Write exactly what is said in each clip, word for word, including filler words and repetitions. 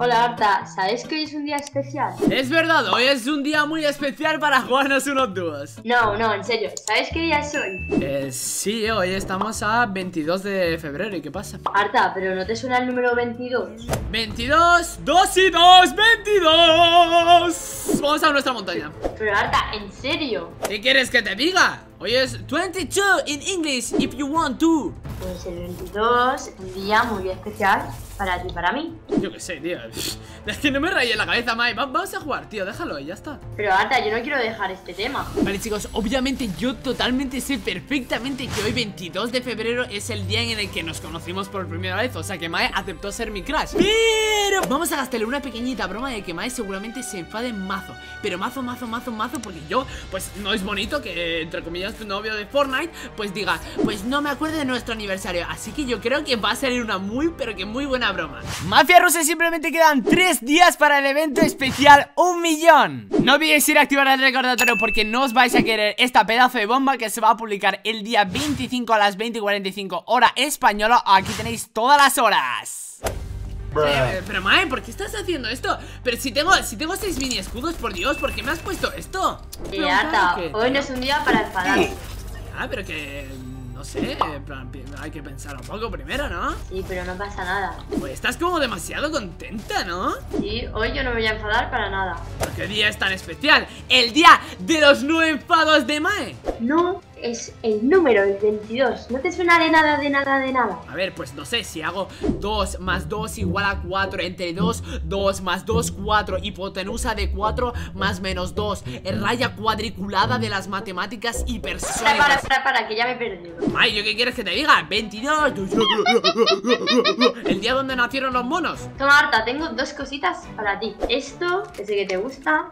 Hola Arta, ¿sabes que hoy es un día especial? Es verdad, hoy es un día muy especial para jugarnos unos dúos. No, no, en serio, ¿sabes qué día es hoy? Eh, sí, hoy estamos a veintidós de febrero, ¿y qué pasa? Arta, ¿pero no te suena el número veintidós? veintidós, dos y dos, veintidós. Vamos a nuestra montaña. Pero Arta, ¿en serio? ¿Qué quieres que te diga? Hoy es veintidós in English, if you want to. Pues el veintidós, un día muy especial para ti, para mí. Yo qué sé, tío. Es que no me rayé en la cabeza, Mae. Vamos a jugar, tío, déjalo y ya está. Pero Arta, yo no quiero dejar este tema. Vale, chicos, obviamente yo totalmente sé perfectamente que hoy veintidós de febrero es el día en el que nos conocimos por primera vez. O sea que Mae aceptó ser mi crush. Pero vamos a gastarle una pequeñita broma de que Mae seguramente se enfade mazo. Pero mazo, mazo, mazo, mazo, porque yo, pues no es bonito que, entre comillas, tu novio de Fortnite, pues diga, pues no me acuerdo de nuestro aniversario. Así que yo creo que va a salir una muy, pero que muy buena broma. Mafia rusa, simplemente quedan tres días para el evento especial un millón. No olvidéis ir a activar el recordatorio porque no os vais a querer esta pedazo de bomba que se va a publicar el día veinticinco a las veinte y cuarenta y cinco hora española. Aquí tenéis todas las horas. Eh, pero Mae, ¿por qué estás haciendo esto? Pero si tengo, si tengo seis mini escudos, por Dios, ¿por qué me has puesto esto? Eh, Arta, hoy no es un día para enfadarse. Ah, pero que... no sé, en plan, hay que pensar un poco primero, ¿no? Sí, pero no pasa nada. Pues estás como demasiado contenta, ¿no? Sí, hoy yo no me voy a enfadar para nada. ¿Pero qué día es tan especial? ¡El día de los no enfados de Mae! No, es el número, el veintidós. No te suena de nada, de nada, de nada. A ver, pues no sé, si hago dos más dos igual a cuatro, entre dos, dos más dos, cuatro, hipotenusa de cuatro más menos dos, raya cuadriculada de las matemáticas hipersónicas. Para, para, para, para, que ya me he perdido. Ay, ¿yo qué quieres que te diga? veintidós. El día donde nacieron los monos. Toma, Arta, tengo dos cositas para ti. Esto, que sé que te gusta.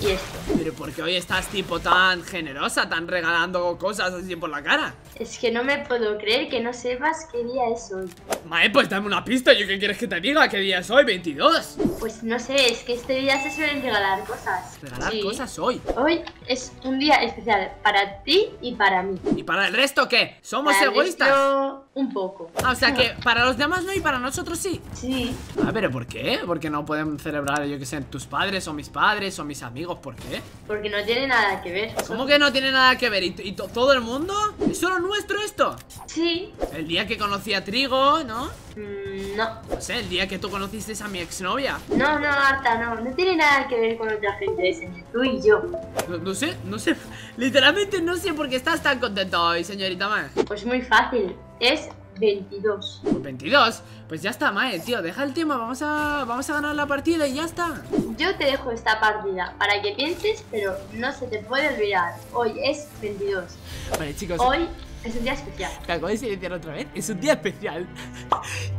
Y esto. Pero porque hoy estás tipo tan generosa, tan regalando cosas así por la cara. Es que no me puedo creer que no sepas qué día es hoy. Mae, pues dame una pista, ¿yo qué quieres que te diga? ¿Qué día es hoy? ¿veintidós? Pues no sé, es que este día se suelen regalar cosas. ¿Regalar sí. cosas hoy? Hoy es un día especial para ti y para mí. ¿Y para el resto qué? ¿Somos para egoístas? Resto, un poco. Ah, o sea no. que para los demás no y para nosotros sí. Sí. Ah, pero ¿por qué? Porque no pueden celebrar, yo qué sé, tus padres o mis padres o mis amigos. Amigos, ¿por qué? Porque no tiene nada que ver. ¿Cómo que no tiene nada que ver? ¿Y, y todo el mundo? ¿Es solo nuestro esto? Sí. El día que conocí a Trigo, ¿no? Mm, no. No sé, el día que tú conociste a mi exnovia. No, no, Arta, no. No tiene nada que ver con otra gente, es entre tú y yo. No, no sé, no sé. Literalmente no sé por qué estás tan contenta hoy, señorita Mae. Pues muy fácil. Es... veintidós. ¿veintidós? Pues ya está, Mae, tío, deja el tema, vamos a, vamos a ganar la partida y ya está. Yo te dejo esta partida para que pienses, pero no se te puede olvidar. Hoy es veintidós. Vale, chicos, hoy es un día especial. ¿Te acabas de decir otra vez? Es un día especial.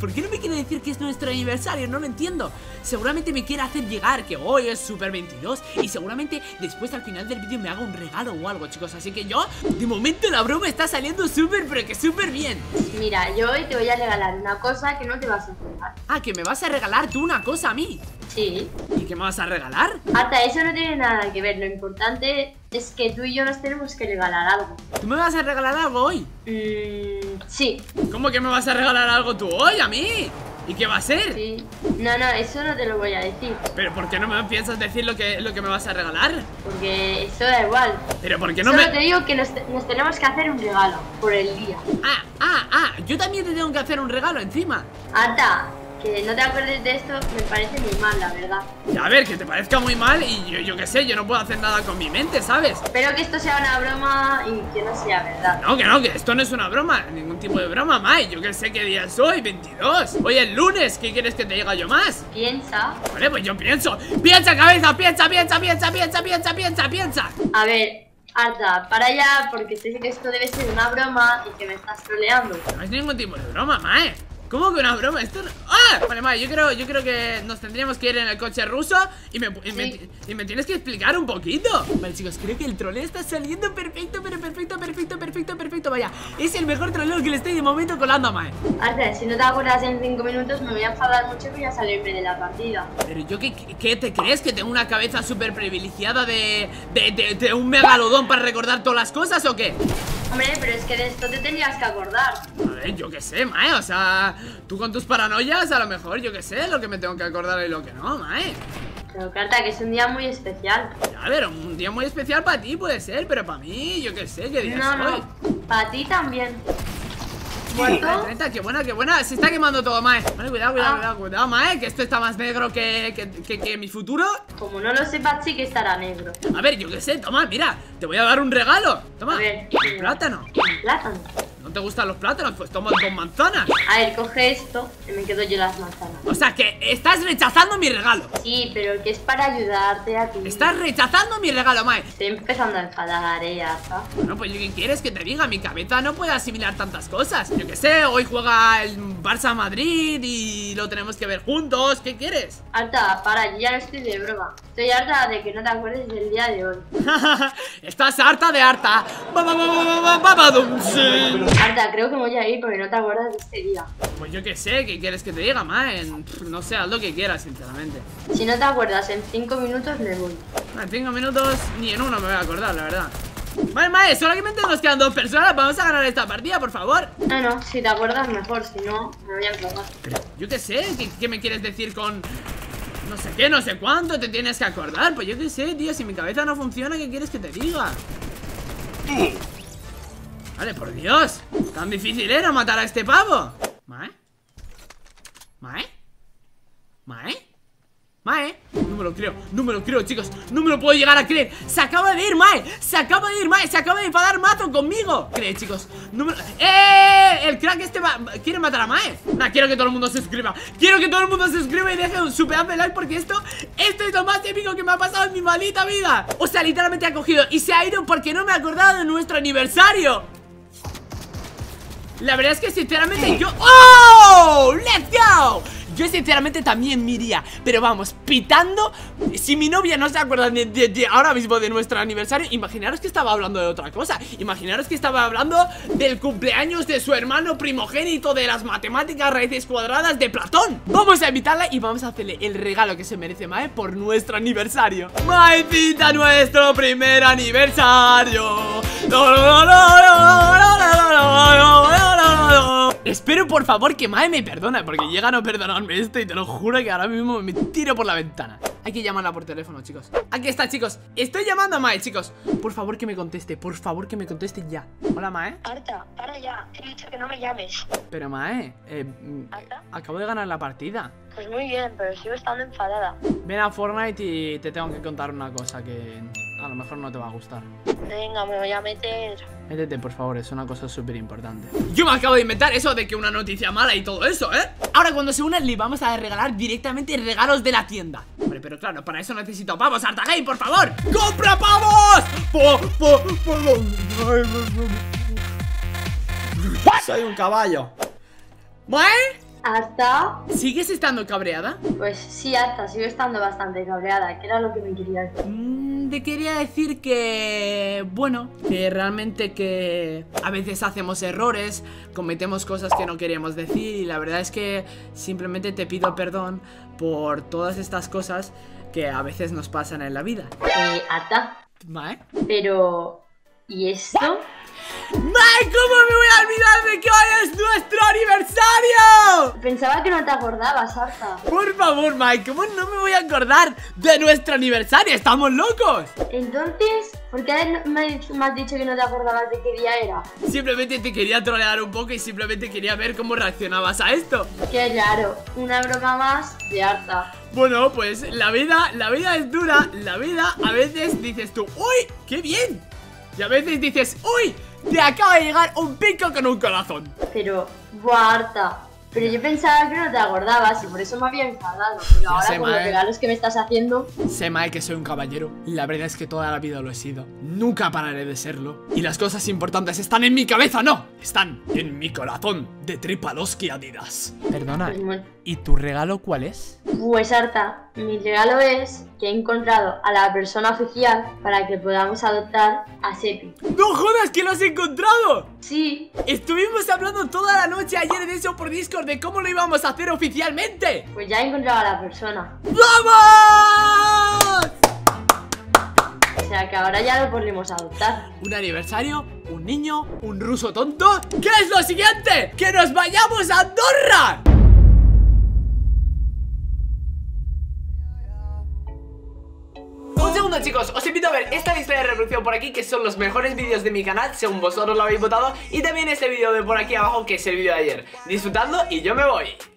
¿Por qué no me quiere decir que es nuestro aniversario? No lo entiendo. Seguramente me quiere hacer llegar que hoy es Super veintidós. Y seguramente después al final del vídeo me haga un regalo o algo, chicos. Así que yo, de momento la broma está saliendo súper, pero que súper bien. Mira, yo hoy te voy a regalar una cosa que no te vas a regalar. Ah, que me vas a regalar tú una cosa a mí. Sí. ¿Y qué me vas a regalar? Hasta eso no tiene nada que ver, lo importante... es que tú y yo nos tenemos que regalar algo. ¿Tú me vas a regalar algo hoy? Mmm, sí. ¿Cómo que me vas a regalar algo tú hoy a mí? ¿Y qué va a ser? Sí. No, no, eso no te lo voy a decir. ¿Pero por qué no me piensas decir lo que, lo que me vas a regalar? Porque eso da igual. ¿Pero por qué no me...? Solo te digo que nos, nos tenemos que hacer un regalo por el día. Ah, ah, ah, yo también te tengo que hacer un regalo encima. Arta, que no te acuerdes de esto, me parece muy mal, la verdad. A ver, que te parezca muy mal y yo, yo qué sé, yo no puedo hacer nada con mi mente, ¿sabes? Espero que esto sea una broma y que no sea verdad. No, que no, que esto no es una broma, ningún tipo de broma, Mae. Yo qué sé qué día es hoy, veintidós. Hoy es lunes, ¿qué quieres que te diga yo más? Piensa. Vale, pues yo pienso. Piensa, cabeza, piensa, piensa, piensa, piensa, piensa, piensa, piensa. A ver... Arta, para allá, porque sé que esto debe ser una broma y que me estás troleando. No es ningún tipo de broma, Mae. ¿Cómo que una broma? Esto... ¡Ah! Vale, Mae, yo creo, yo creo que nos tendríamos que ir en el coche ruso y me, y, sí. me, y me tienes que explicar un poquito. Vale, chicos, creo que el troleo está saliendo perfecto, pero perfecto, perfecto, perfecto, perfecto. Vaya, es el mejor troleo que le estoy de momento colando a Mae. Arta, si no te acuerdas en cinco minutos me voy a enfadar mucho y voy a salirme de la partida. ¿Pero yo qué, qué te crees? ¿Que tengo una cabeza súper privilegiada de de, de de un megalodón para recordar todas las cosas o qué? Hombre, pero es que de esto te tenías que acordar. A ver, yo qué sé, Mae, o sea, tú con tus paranoias a lo mejor, yo qué sé, lo que me tengo que acordar y lo que no, Mae. Pero Carta, que es un día muy especial. Ya, pero un día muy especial para ti puede ser, pero para mí, yo qué sé, qué día no, soy. No, no, para ti también. ¿Muerto? Qué buena, qué buena, se está quemando todo, Mae. Vale, cuidado, cuidado, ah. cuidado, cuidado, Mae, que esto está más negro que, que, que, que mi futuro. Como no lo sepas, sí que estará negro. A ver, yo qué sé, toma, mira, te voy a dar un regalo. Toma, a ver, un plátano. Un plátano. ¿No te gustan los plátanos? Pues toma dos manzanas. A ver, coge esto y me quedo yo las manzanas. O sea, que estás rechazando mi regalo. Sí, pero que es para ayudarte a ti. Estás rechazando mi regalo, Mae. Estoy empezando a enfadar, ¿eh, Arta? Bueno, pues ¿qué quieres que te diga? Mi cabeza no puede asimilar tantas cosas. Yo qué sé, hoy juega el Barça-Madrid y lo tenemos que ver juntos. ¿Qué quieres? Arta, para, ya no estoy de broma. Estoy harta de que no te acuerdes del día de hoy. Estás harta de Arta. Arta, creo que voy a ir porque no te acuerdas de este día. Pues yo que sé, ¿qué quieres que te diga, Mae? No sé, haz lo que quieras, sinceramente. Si no te acuerdas, en cinco minutos me voy. En cinco minutos, ni en uno me voy a acordar, la verdad. Vale, Mae, solamente nos quedan dos personas. Vamos a ganar esta partida, por favor. No, no, si te acuerdas mejor, si no, me voy a enfadar. Yo que sé, ¿qué, qué me quieres decir con...? No sé qué, no sé cuánto, te tienes que acordar. Pues yo que sé, tío, si mi cabeza no funciona, ¿qué quieres que te diga? Sí. Vale, por Dios. Tan difícil era matar a este pavo. Mae. Mae. Mae. Mae. No me lo creo, no me lo creo, chicos. No me lo puedo llegar a creer. Se acaba de ir, Mae. Se acaba de ir, Mae. Se acaba de enfadar mazo conmigo. Cree, chicos. No me lo... ¡Eh! El crack este va... quiere matar a Mae. Nah, quiero que todo el mundo se suscriba. Quiero que todo el mundo se suscriba y deje un super de like porque esto, esto es lo más épico que me ha pasado en mi maldita vida. O sea, literalmente ha cogido y se ha ido porque no me ha acordado de nuestro aniversario. La verdad es que sinceramente yo... ¡Oh! ¡Let's go! Yo sinceramente también me iría, pero vamos, pitando. Si mi novia no se acuerda de, de, de ahora mismo de nuestro aniversario, imaginaros que estaba hablando de otra cosa. Imaginaros que estaba hablando del cumpleaños de su hermano primogénito, de las matemáticas, raíces cuadradas de Platón. Vamos a invitarla y vamos a hacerle el regalo que se merece Mae por nuestro aniversario. Maecita, nuestro primer aniversario. ¡No, no, no, no, no, no, no, no! Espero por favor que Mae me perdona, porque llega a no perdonarme esto y te lo juro que ahora mismo me tiro por la ventana. Hay que llamarla por teléfono, chicos. Aquí está, chicos. Estoy llamando a Mae, chicos. Por favor que me conteste, por favor que me conteste ya. Hola, Mae. Arta, para ya, te he dicho que no me llames. Pero Mae, eh, ¿Arta? Acabo de ganar la partida. Pues muy bien, pero sigo estando enfadada. Ven a Fortnite y te tengo que contar una cosa que a lo mejor no te va a gustar. Venga, me voy a meter. Métete, por favor, es una cosa súper importante. Yo me acabo de inventar eso de que una noticia mala y todo eso, ¿eh? Ahora cuando se unan le vamos a regalar directamente regalos de la tienda. Hombre, pero claro, para eso necesito pavos, Arta Game, por favor. ¡Compra pavos! ¡Po, po, po! Soy un caballo. ¿Mae? ¿Arta? ¿Sigues estando cabreada? Pues sí, Arta, sigo estando bastante cabreada, que era lo que me querías decir. Mm, te quería decir que... bueno, que realmente que... a veces hacemos errores, cometemos cosas que no queríamos decir y la verdad es que simplemente te pido perdón por todas estas cosas que a veces nos pasan en la vida. Eh, Arta. ¿Mae? Pero... ¿y esto? ¡Mae, cómo me voy a olvidar de que hoy es nuestro aniversario! Pensaba que no te acordabas, Arta. Por favor, Mae, ¿cómo no me voy a acordar de nuestro aniversario? ¡Estamos locos! Entonces, ¿por qué me has dicho que no te acordabas de qué día era? Simplemente te quería trolear un poco y simplemente quería ver cómo reaccionabas a esto. Qué raro, una broma más de Arta. Bueno, pues la vida, la vida es dura. La vida a veces dices tú, ¡uy, qué bien! Y a veces dices, ¡uy! Te acaba de llegar un pico con un corazón. Pero, buah, Arta, pero yo pensaba que no te acordabas y por eso me había enfadado. Pero ahora sé, con Mae, los regalos que me estás haciendo. Sé, Mae, que soy un caballero. La verdad es que toda la vida lo he sido. Nunca pararé de serlo. Y las cosas importantes están en mi cabeza, no. Están en mi corazón de Tripaloski Adidas. Perdona, ¿y tu regalo cuál es? Pues, Arta, mi regalo es que he encontrado a la persona oficial para que podamos adoptar a Sepi. ¡No jodas que lo has encontrado! Sí. Estuvimos hablando toda la noche ayer de eso por Discord, de cómo lo íbamos a hacer oficialmente. Pues ya he encontrado a la persona. ¡Vamos! sea que ahora ya lo podremos adoptar. ¿Un aniversario? ¿Un niño? ¿Un ruso tonto? ¿Qué es lo siguiente? ¡Que nos vayamos a Andorra! Chicos, os invito a ver esta lista de reproducción por aquí, que son los mejores vídeos de mi canal según vosotros lo habéis votado, y también este vídeo de por aquí abajo, que es el vídeo de ayer. Disfrutadlo y yo me voy.